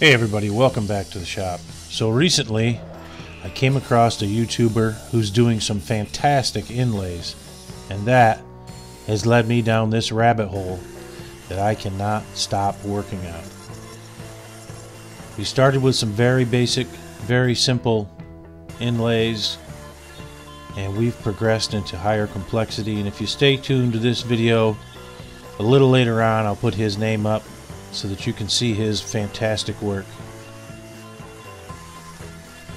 Hey everybody, welcome back to the shop. So recently I came across a YouTuber who's doing some fantastic inlays, and that has led me down this rabbit hole that I cannot stop working on. We started with some very basic, very simple inlays, and we've progressed into higher complexity. And if you stay tuned to this video, a little later on I'll put his name up so that you can see his fantastic work.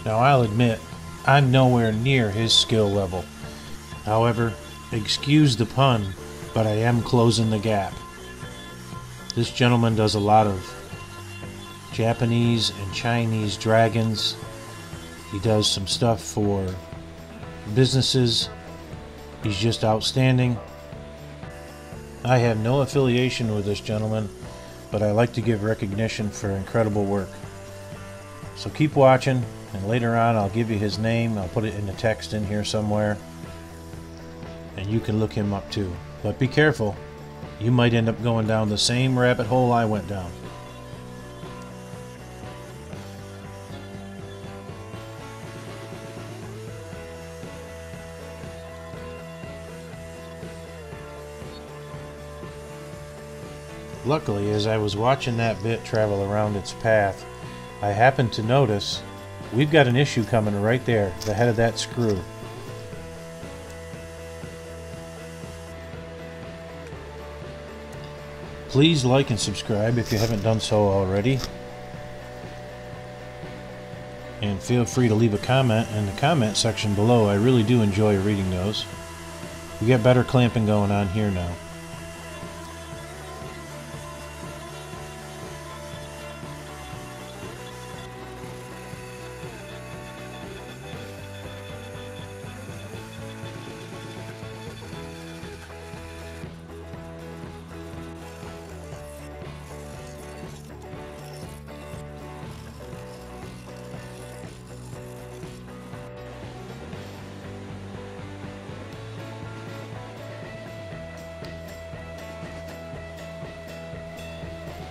Now I'll admit, I'm nowhere near his skill level. However, excuse the pun, but I am closing the gap. This gentleman does a lot of Japanese and Chinese dragons. He does some stuff for businesses. He's just outstanding. I have no affiliation with this gentleman, but I like to give recognition for incredible work. So keep watching, and later on I'll give you his name. I'll put it in the text in here somewhere, and you can look him up too. But be careful, you might end up going down the same rabbit hole I went down. Luckily, as I was watching that bit travel around its path, I happened to notice we've got an issue coming right there, the head of that screw. Please like and subscribe if you haven't done so already. And feel free to leave a comment in the comment section below. I really do enjoy reading those. We got better clamping going on here now.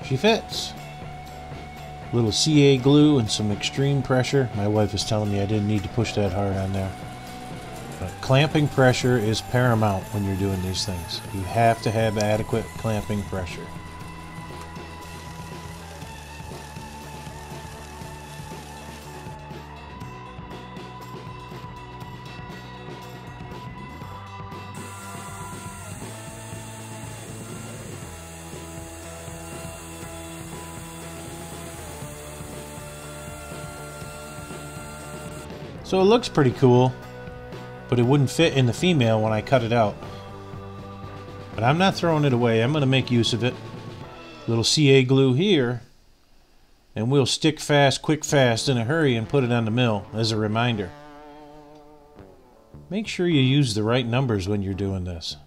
She fits. A little CA glue and some extreme pressure. My wife is telling me I didn't need to push that hard on there. But clamping pressure is paramount when you're doing these things. You have to have adequate clamping pressure. So it looks pretty cool, but it wouldn't fit in the female when I cut it out. But I'm not throwing it away, I'm going to make use of it. Little CA glue here, and we'll stick fast, quick fast, in a hurry, and put it on the mill as a reminder. Make sure you use the right numbers when you're doing this.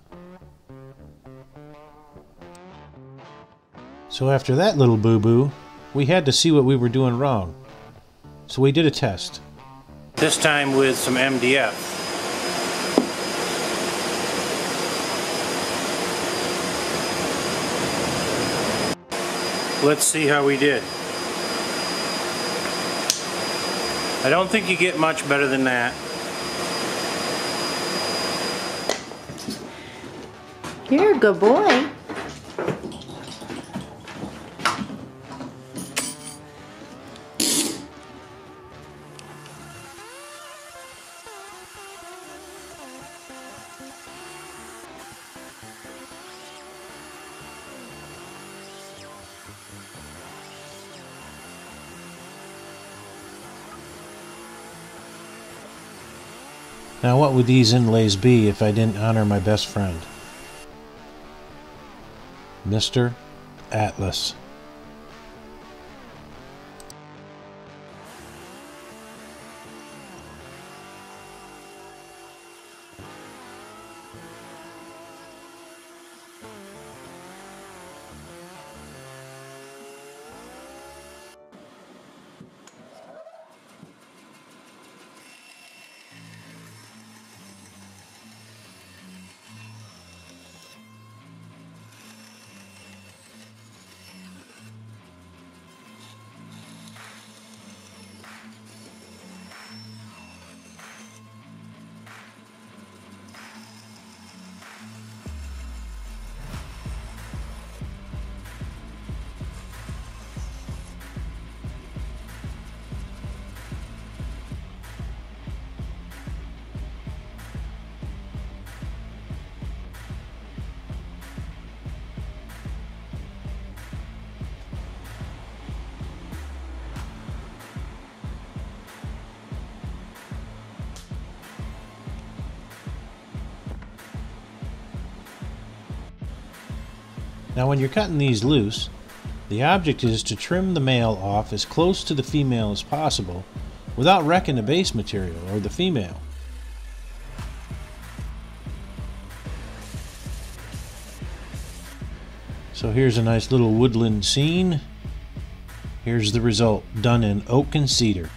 So after that little boo-boo, we had to see what we were doing wrong. So we did a test. This time with some MDF. Let's see how we did. I don't think you get much better than that. You're a good boy. Now what would these inlays be if I didn't honor my best friend? Mr. Atlas. Now when you're cutting these loose, the object is to trim the male off as close to the female as possible without wrecking the base material or the female. So here's a nice little woodland scene. Here's the result, done in oak and cedar.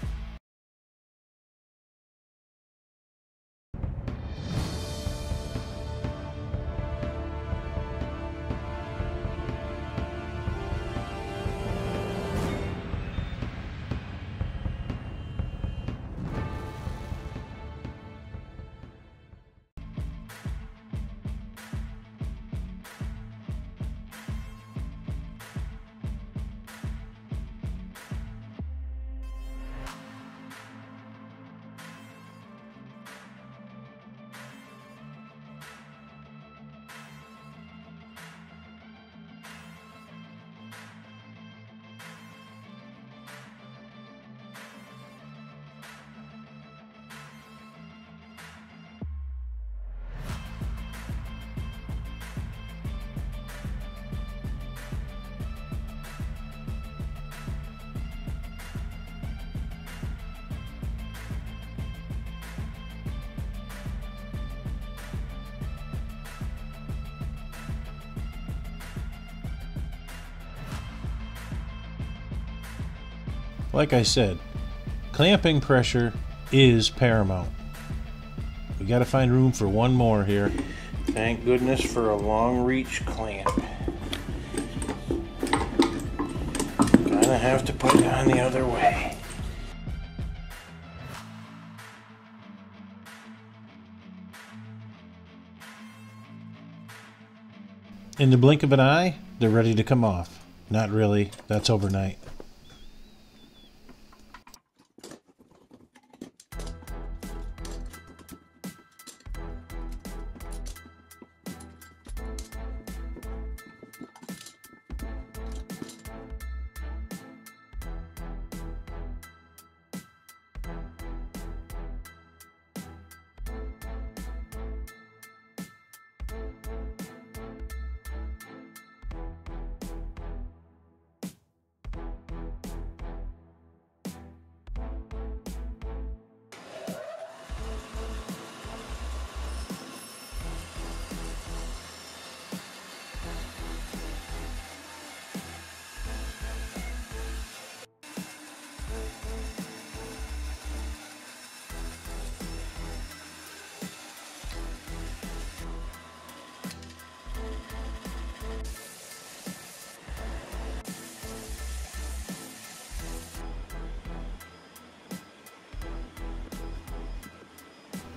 Like I said, clamping pressure is paramount. We got to find room for one more here. Thank goodness for a long reach clamp. Gonna have to put it on the other way. In the blink of an eye, they're ready to come off. Not really, that's overnight.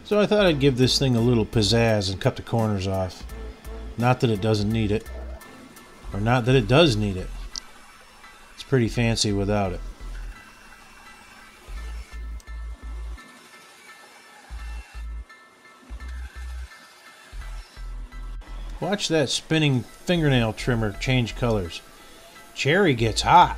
So I thought I'd give this thing a little pizzazz and cut the corners off. Not that it doesn't need it. Or not that it does need it. It's pretty fancy without it. Watch that spinning fingernail trimmer change colors. Cherry gets hot.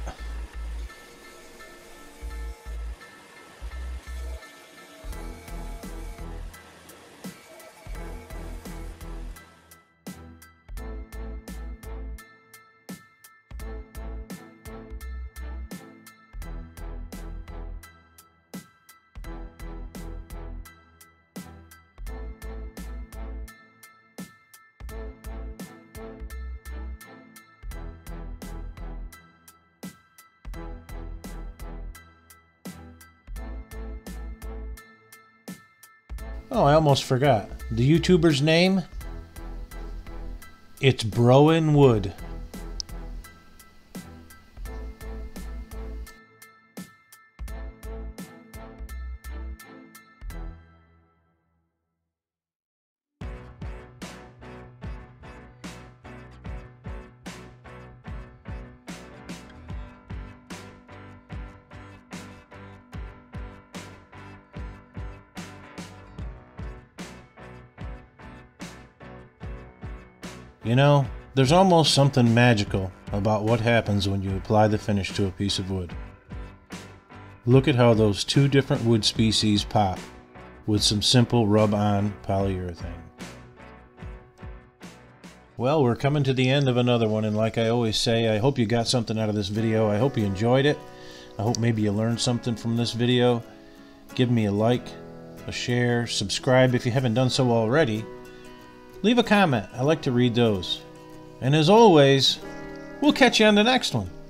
Oh, I almost forgot. The YouTuber's name? It's Broinwood. You know, there's almost something magical about what happens when you apply the finish to a piece of wood. Look at how those two different wood species pop with some simple rub-on polyurethane. Well, we're coming to the end of another one, and like I always say, I hope you got something out of this video. I hope you enjoyed it. I hope maybe you learned something from this video. Give me a like, a share, subscribe if you haven't done so already. Leave a comment. I like to read those. And as always, we'll catch you on the next one.